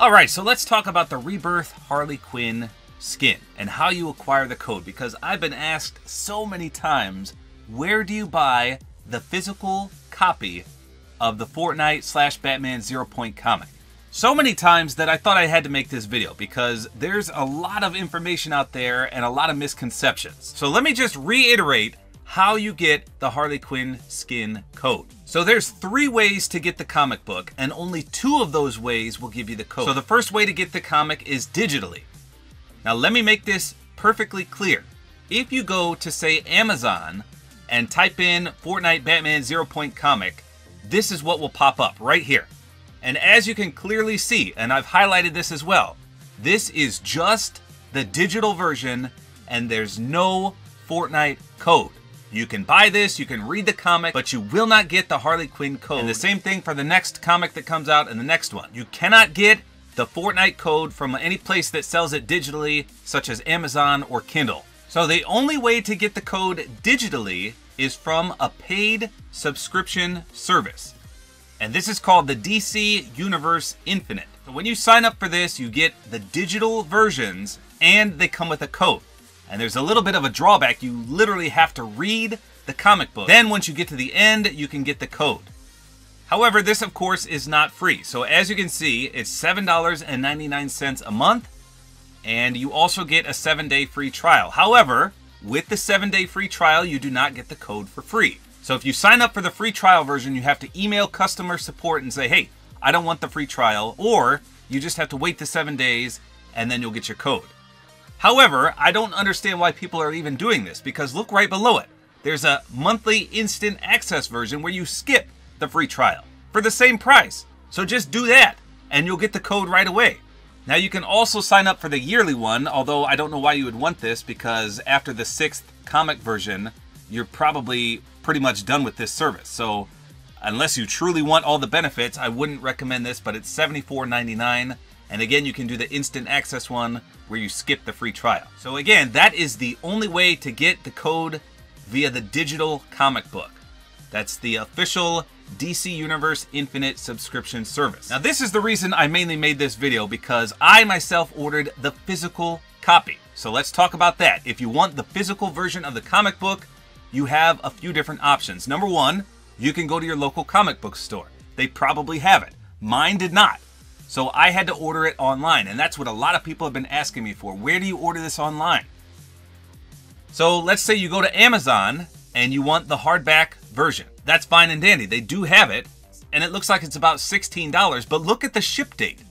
Alright, so let's talk about the Rebirth Harley Quinn skin and how you acquire the code, because I've been asked so many times, where do you buy the physical copy of the Fortnite / Batman Zero Point comic? So many times that I thought I had to make this video because there's a lot of information out there and a lot of misconceptions. So let me just reiterate how you get the Harley Quinn skin code. So there's 3 ways to get the comic book, and only 2 of those ways will give you the code. So the first way to get the comic is digitally. Now let me make this perfectly clear. If you go to, say, Amazon and type in Fortnite Batman Zero Point comic, this is what will pop up right here. And as you can clearly see, and I've highlighted this as well, this is just the digital version and there's no Fortnite code. You can buy this, you can read the comic, but you will not get the Harley Quinn code. And the same thing for the next comic that comes out and the next one. You cannot get the Fortnite code from any place that sells it digitally, such as Amazon or Kindle. So the only way to get the code digitally is from a paid subscription service. And this is called the DC Universe Infinite. So when you sign up for this, you get the digital versions and they come with a code. And there's a little bit of a drawback. You literally have to read the comic book. Then once you get to the end, you can get the code. However, this of course is not free. So as you can see, it's $7.99 a month. And you also get a 7-day free trial. However, with the 7-day free trial, you do not get the code for free. So if you sign up for the free trial version, you have to email customer support and say, hey, I don't want the free trial. Or you just have to wait the 7 days and then you'll get your code. However, I don't understand why people are even doing this, because look right below it. There's a monthly instant access version where you skip the free trial for the same price. So just do that and you'll get the code right away. Now you can also sign up for the yearly one, although I don't know why you would want this, because after the 6th comic version, you're probably pretty much done with this service. So unless you truly want all the benefits, I wouldn't recommend this, but it's $74.99. And again, you can do the instant access one where you skip the free trial. So again, that is the only way to get the code via the digital comic book. That's the official DC Universe Infinite subscription service. Now this is the reason I mainly made this video, because I myself ordered the physical copy. So let's talk about that. If you want the physical version of the comic book, you have a few different options. Number one, you can go to your local comic book store. They probably have it. Mine did not. So I had to order it online, and that's what a lot of people have been asking me for. Where do you order this online? So let's say you go to Amazon and you want the hardback version. That's fine and dandy. They do have it, and it looks like it's about $16, but look at the ship date.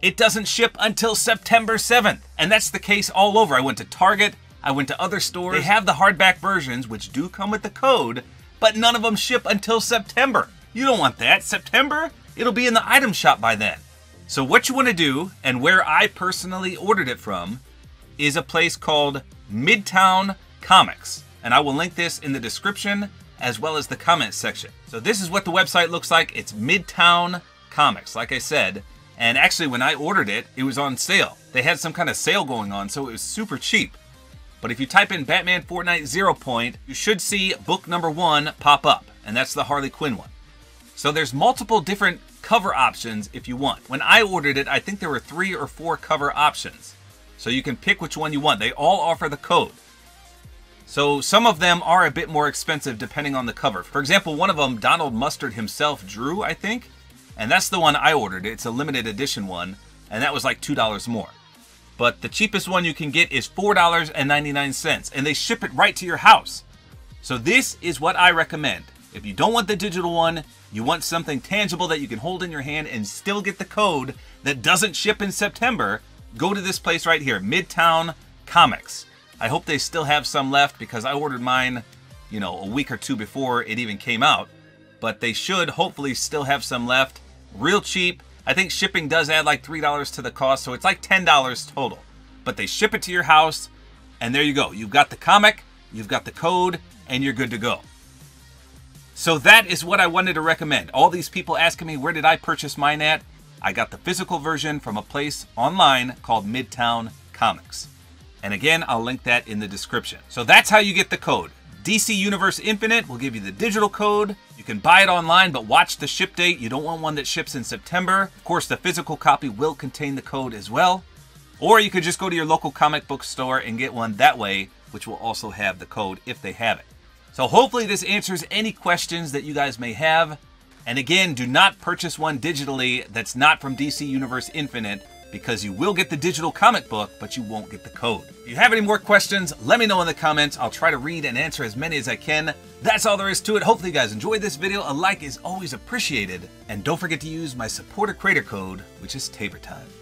It doesn't ship until September 7th, and that's the case all over. I went to Target, I went to other stores. They have the hardback versions, which do come with the code, but none of them ship until September. You don't want that. September? It'll be in the item shop by then. So what you want to do, and where I personally ordered it from, is a place called Midtown Comics. And I will link this in the description as well as the comment section. So this is what the website looks like. It's Midtown Comics, like I said. And actually when I ordered it, it was on sale. They had some kind of sale going on, so it was super cheap. But if you type in Batman Fortnite 0 Point, you should see book number 1 pop up. And that's the Harley Quinn one. So there's multiple different cover options if you want. When I ordered it, I think there were 3 or 4 cover options. So you can pick which one you want. They all offer the code. So some of them are a bit more expensive depending on the cover. For example, one of them Donald Mustard himself drew, I think. And that's the one I ordered. It's a limited edition one. And that was like $2 more. But the cheapest one you can get is $4.99. And they ship it right to your house. So this is what I recommend. If you don't want the digital one, you want something tangible that you can hold in your hand and still get the code that doesn't ship in September, go to this place right here, Midtown Comics. I hope they still have some left, because I ordered mine, you know, a week or two before it even came out. But they should hopefully still have some left. Real cheap. I think shipping does add like $3 to the cost, so it's like $10 total. But they ship it to your house, and there you go. You've got the comic, you've got the code, and you're good to go. So that is what I wanted to recommend. All these people asking me, where did I purchase mine at? I got the physical version from a place online called Midtown Comics. And again, I'll link that in the description. So that's how you get the code. DC Universe Infinite will give you the digital code. You can buy it online, but watch the ship date. You don't want one that ships in September. Of course, the physical copy will contain the code as well. Or you could just go to your local comic book store and get one that way, which will also have the code if they have it. So hopefully this answers any questions that you guys may have. And again, do not purchase one digitally that's not from DC Universe Infinite, because you will get the digital comic book, but you won't get the code. If you have any more questions, let me know in the comments. I'll try to read and answer as many as I can. That's all there is to it. Hopefully you guys enjoyed this video. A like is always appreciated. And don't forget to use my supporter creator code, which is TaborTime.